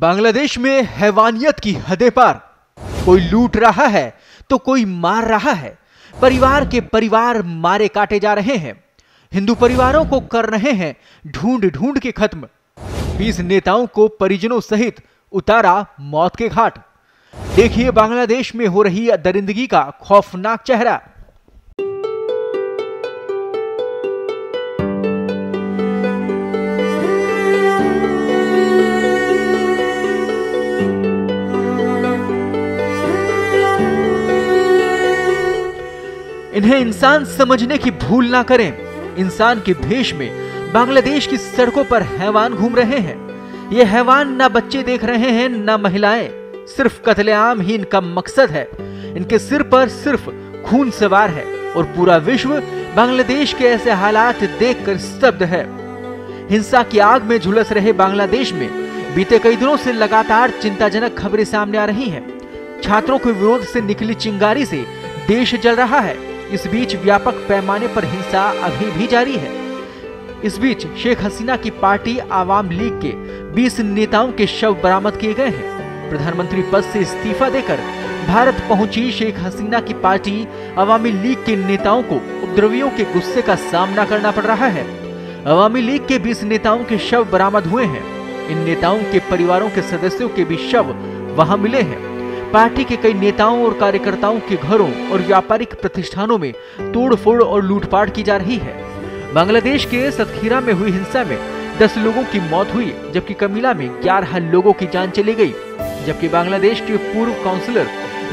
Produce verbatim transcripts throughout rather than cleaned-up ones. बांग्लादेश में हैवानियत की हदें पार, कोई लूट रहा है तो कोई मार रहा है। परिवार के परिवार मारे काटे जा रहे हैं। हिंदू परिवारों को कर रहे हैं ढूंढ ढूंढ के खत्म। बीस नेताओं को परिजनों सहित उतारा मौत के घाट। देखिए बांग्लादेश में हो रही दरिंदगी का खौफनाक चेहरा। इन्हें इंसान समझने की भूल ना करें। इंसान के भेष में बांग्लादेश की सड़कों पर हैवान घूम रहे हैं। ये हैवान ना बच्चे देख रहे हैं ना महिलाएं, सिर्फ कत्लेआम ही इनका मकसद है। इनके सिर पर सिर्फ खून सवार है और पूरा विश्व बांग्लादेश के ऐसे हालात देखकर स्तब्ध है। हिंसा की आग में झुलस रहे बांग्लादेश में बीते कई दिनों से लगातार चिंताजनक खबरें सामने आ रही हैं। छात्रों के विरोध से निकली चिंगारी से देश जल रहा है। इस बीच व्यापक पैमाने पर हिंसा अभी भी जारी है। इस बीच शेख हसीना की पार्टी अवामी लीग के बीस नेताओं के शव बरामद किए गए हैं। प्रधानमंत्री पद से इस्तीफा देकर भारत पहुंची शेख हसीना की पार्टी अवामी लीग के नेताओं को उपद्रवियों के गुस्से का सामना करना पड़ रहा है। अवामी लीग के बीस नेताओं के शव बरामद हुए हैं। इन नेताओं के परिवारों के सदस्यों के भी शव वहां मिले हैं। पार्टी के कई नेताओं और कार्यकर्ताओं के घरों और व्यापारिक प्रतिष्ठानों में तोड़फोड़ और लूटपाट की जा रही है। बांग्लादेश के सतखीरा में हुई हिंसा में दस लोगों की मौत हुई, जबकि कमीला में ग्यारह लोगों की जान चली गई। जबकि बांग्लादेश के पूर्व काउंसलर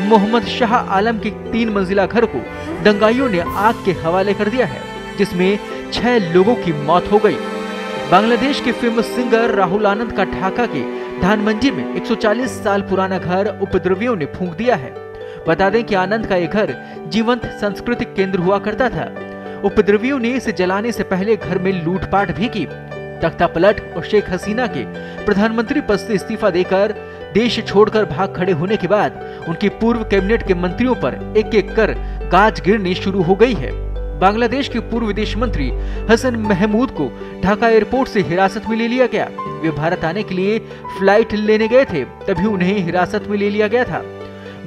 मोहम्मद शाह आलम के तीन मंजिला घर को दंगाइयों ने आग के हवाले कर दिया है, जिसमें छह लोगों की मौत हो गई। बांग्लादेश के फेमस सिंगर राहुल आनंद का ढाका के धानमंडी में एक सौ चालीस साल पुराना घर उपद्रवियों ने फूंक दिया है। बता दें कि आनंद का यह घर जीवंत सांस्कृतिक केंद्र हुआ करता था। उपद्रवियों ने इसे जलाने से पहले घर में लूटपाट भी की। तख्ता पलट और शेख हसीना के प्रधानमंत्री पद से इस्तीफा देकर देश छोड़कर भाग खड़े होने के बाद उनकी पूर्व कैबिनेट के मंत्रियों पर एक एक कर गाज गिरनी शुरू हो गई है। बांग्लादेश के पूर्व विदेश मंत्री हसन महमूद को ढाका एयरपोर्ट से हिरासत में ले लिया गया। वे भारत आने के लिए फ्लाइट लेने गए थे, तभी उन्हें हिरासत में ले लिया गया था।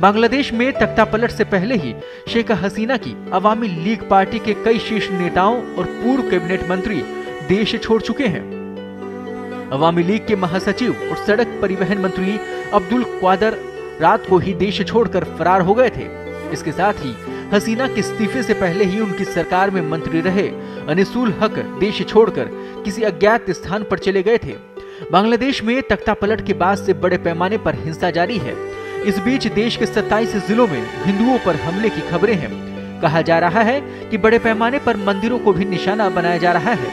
बांग्लादेश में तख्तापलट से पहले ही शेख हसीना की अवामी लीग पार्टी के कई शीर्ष नेताओं और पूर्व कैबिनेट मंत्री देश छोड़ चुके हैं। अवामी लीग के महासचिव और सड़क परिवहन मंत्री अब्दुल कवादर रात को ही देश छोड़कर फरार हो गए थे। इसके साथ ही हसीना के इस्तीफे से पहले ही उनकी सरकार में मंत्री रहे अनिसुल हक देश छोड़कर किसी अज्ञात स्थान पर चले गए थे। बांग्लादेश में तख्तापलट के बाद से बड़े पैमाने पर हिंसा जारी है। इस बीच देश के सत्ताईस जिलों में हिंदुओं पर हमले की खबरें हैं। कहा जा रहा है कि बड़े पैमाने पर मंदिरों को भी निशाना बनाया जा रहा है।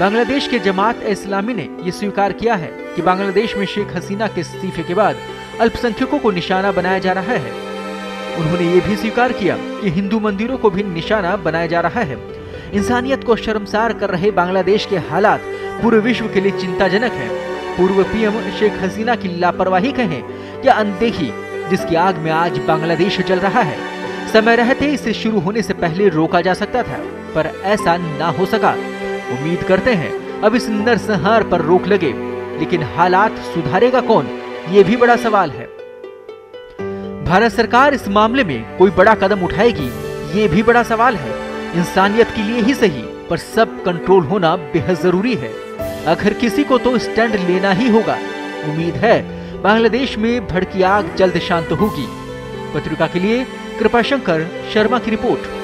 बांग्लादेश के जमात इस्लामी ने यह स्वीकार किया है कि बांग्लादेश में शेख हसीना के इस्तीफे के बाद अल्पसंख्यकों को निशाना बनाया जा रहा है। उन्होंने ये भी स्वीकार किया कि हिंदू मंदिरों को भी निशाना बनाया जा रहा है। इंसानियत को शर्मसार कर रहे बांग्लादेश के हालात पूरे विश्व के लिए चिंताजनक हैं। पूर्व पीएम शेख हसीना की लापरवाही कहें या अनदेखी, जिसकी आग में आज बांग्लादेश जल रहा है। समय रहते इसे शुरू होने से पहले रोका जा सकता था, पर ऐसा ना हो सका। उम्मीद करते हैं अब इस नरसंहार पर रोक लगे, लेकिन हालात सुधारेगा कौन, ये भी बड़ा सवाल है। भारत सरकार इस मामले में कोई बड़ा कदम उठाएगी, ये भी बड़ा सवाल है। इंसानियत के लिए ही सही, पर सब कंट्रोल होना बेहद जरूरी है। आखिर किसी को तो स्टैंड लेना ही होगा। उम्मीद है बांग्लादेश में भड़की आग जल्द शांत होगी। पत्रिका के लिए कृपाशंकर शर्मा की रिपोर्ट।